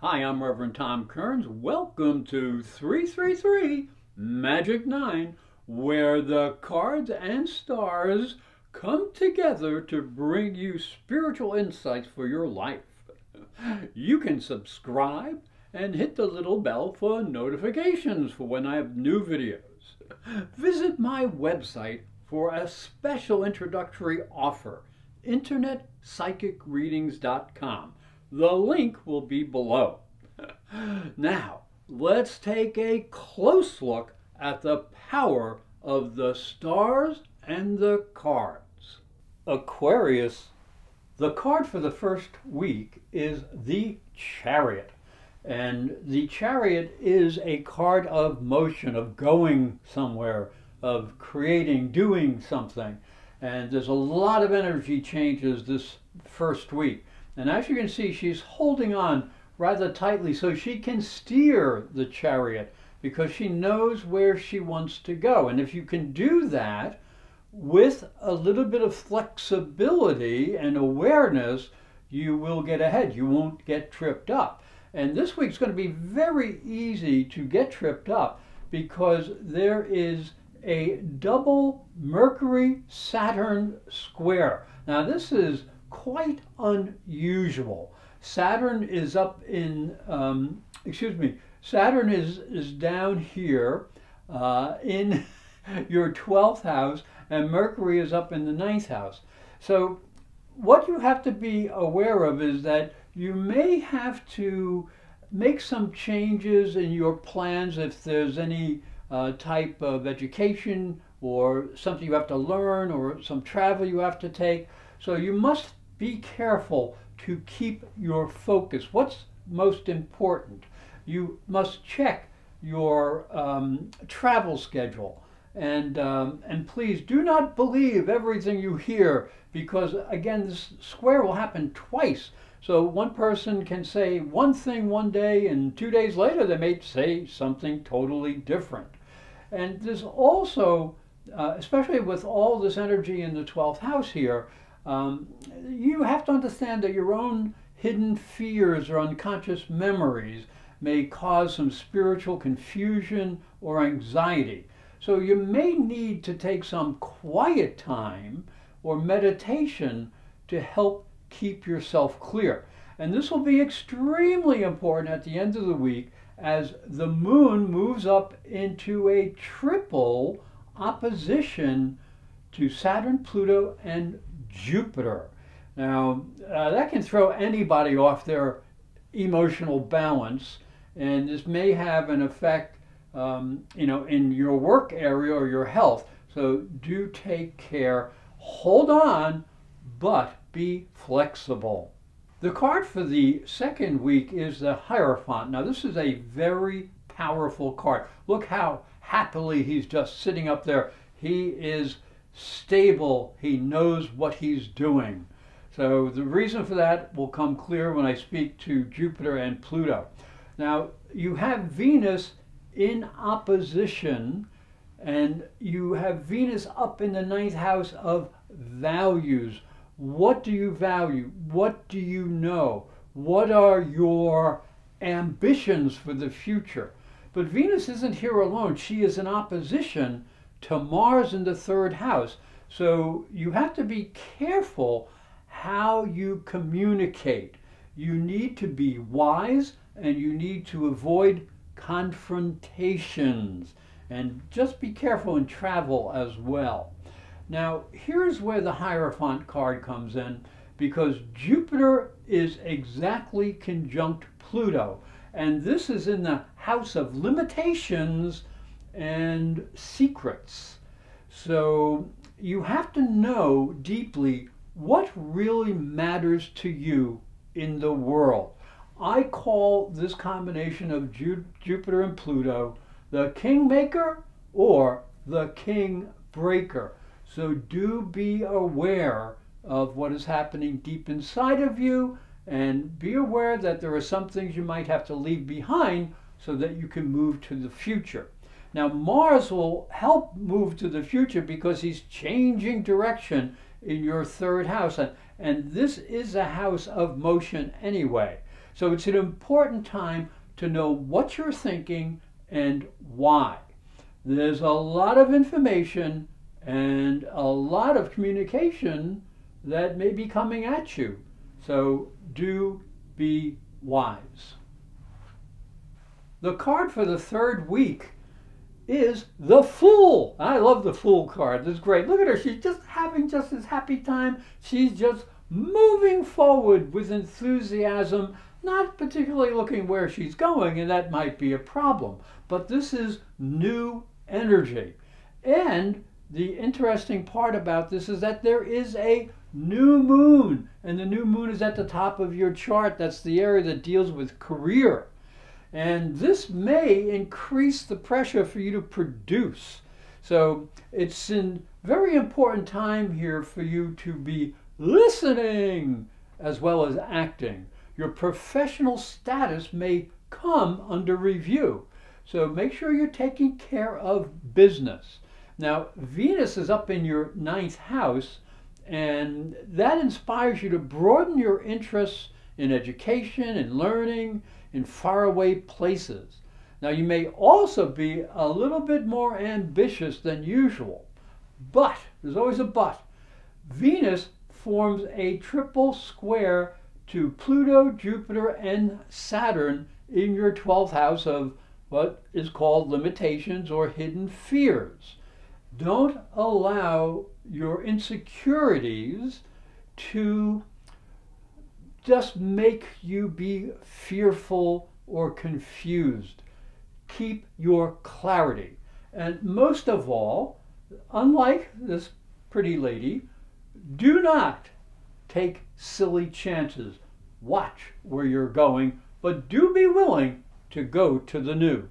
Hi, I'm Reverend Tom Kearns. Welcome to 333 Magic 9, where the cards and stars come together to bring you spiritual insights for your life. You can subscribe and hit the little bell for notifications for when I have new videos. Visit my website for a special introductory offer, InternetPsychicReadings.com. The link will be below. Now, let's take a close look at the power of the stars and the cards. Aquarius, the card for the first week is the Chariot. And the Chariot is a card of motion, of going somewhere, of creating, doing something. And there's a lot of energy changes this first week. And as you can see, she's holding on rather tightly so she can steer the Chariot because she knows where she wants to go. And if you can do that with a little bit of flexibility and awareness, you will get ahead. You won't get tripped up. And this week's going to be very easy to get tripped up because there is a double Mercury-Saturn square. Now, this is quite unusual. Saturn is up in, Saturn is down here in your 12th house, and Mercury is up in the 9th house. So what you have to be aware of is that you may have to make some changes in your plans if there's any type of education or something you have to learn or some travel you have to take. So you must be careful to keep your focus. What's most important? You must check your travel schedule. And please do not believe everything you hear because, again, this square will happen twice. So one person can say one thing one day and 2 days later they may say something totally different. And there's also, especially with all this energy in the 12th house here, you have to understand that your own hidden fears or unconscious memories may cause some spiritual confusion or anxiety. So you may need to take some quiet time or meditation to help keep yourself clear. And this will be extremely important at the end of the week as the moon moves up into a triple opposition to Saturn, Pluto, and Jupiter. Now, that can throw anybody off their emotional balance, and this may have an effect, you know, in your work area or your health. So do take care, hold on, but be flexible. The card for the second week is the Hierophant. Now, this is a very powerful card. Look how happily he's just sitting up there. He is stable. He knows what he's doing. So the reason for that will come clear when I speak to Jupiter and Pluto. Now, you have Venus in opposition, and you have Venus up in the 9th house of values. What do you value? What do you know? What are your ambitions for the future? But Venus isn't here alone. She is in opposition to Mars in the 3rd house. So you have to be careful how you communicate. You need to be wise and you need to avoid confrontations. And just be careful in travel as well. Now, here's where the Hierophant card comes in because Jupiter is exactly conjunct Pluto. And this is in the house of limitations and secrets. So you have to know deeply what really matters to you in the world. I call this combination of Jupiter and Pluto the Kingmaker or the Kingbreaker. So do be aware of what is happening deep inside of you and be aware that there are some things you might have to leave behind so that you can move to the future. Now, Mars will help move to the future because he's changing direction in your 3rd house. And this is a house of motion anyway. So it's an important time to know what you're thinking and why. There's a lot of information and a lot of communication that may be coming at you. So do be wise. The card for the third week is the Fool. I love the Fool card. This is great. Look at her. She's just having just this happy time. She's just moving forward with enthusiasm, not particularly looking where she's going, and that might be a problem. But this is new energy. And the interesting part about this is that there is a new moon, and the new moon is at the top of your chart. That's the area that deals with career. And this may increase the pressure for you to produce. So it's a very important time here for you to be listening as well as acting. Your professional status may come under review. So make sure you're taking care of business. Now, Venus is up in your 9th house, and that inspires you to broaden your interests in education and learning, in faraway places. Now, you may also be a little bit more ambitious than usual, but there's always a but. Venus forms a triple square to Pluto, Jupiter, and Saturn in your 12th house of what is called limitations or hidden fears. Don't allow your insecurities to just make you be fearful or confused. Keep your clarity. And most of all, unlike this pretty lady, do not take silly chances. Watch where you're going, but do be willing to go to the new.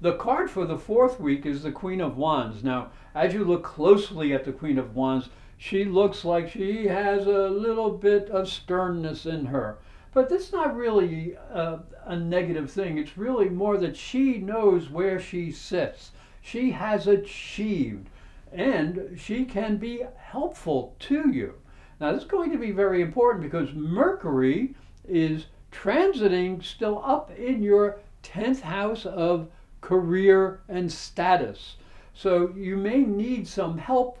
The card for the 4th week is the Queen of Wands. Now, as you look closely at the Queen of Wands, she looks like she has a little bit of sternness in her. But that's not really a negative thing. It's really more that she knows where she sits. She has achieved, and she can be helpful to you. Now, this is going to be very important because Mercury is transiting still up in your 10th house of career and status. So you may need some help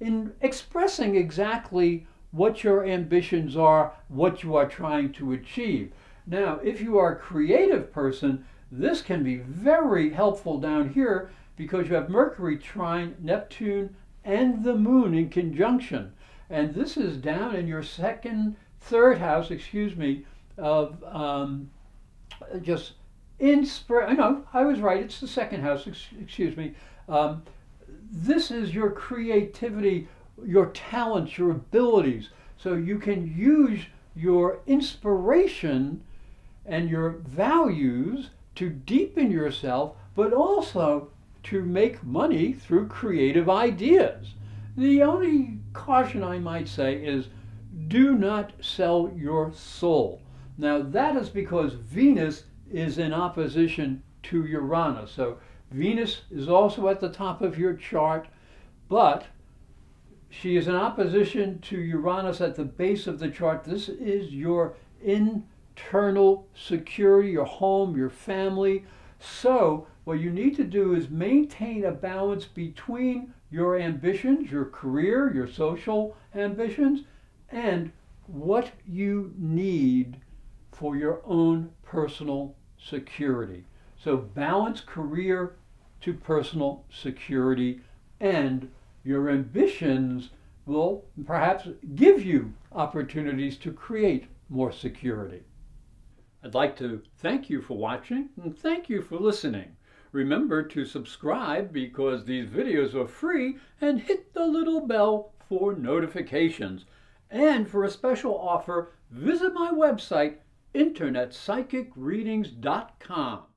in expressing exactly what your ambitions are, what you are trying to achieve. Now, if you are a creative person, this can be very helpful down here because you have Mercury trine Neptune and the moon in conjunction. And this is down in your 3rd house, excuse me, of just inspiration. No, I was right. It's the 2nd house, excuse me. This is your creativity, your talents, your abilities. So you can use your inspiration and your values to deepen yourself, but also to make money through creative ideas. The only caution I might say is do not sell your soul. Now, that is because Venus is in opposition to Uranus. So Venus is also at the top of your chart, but she is in opposition to Uranus at the base of the chart. This is your internal security, your home, your family. So what you need to do is maintain a balance between your ambitions, your career, your social ambitions, and what you need for your own personal security. So balance career to personal security, and your ambitions will perhaps give you opportunities to create more security. I'd like to thank you for watching, and thank you for listening. Remember to subscribe because these videos are free, and hit the little bell for notifications. And for a special offer, visit my website, InternetPsychicReadings.com.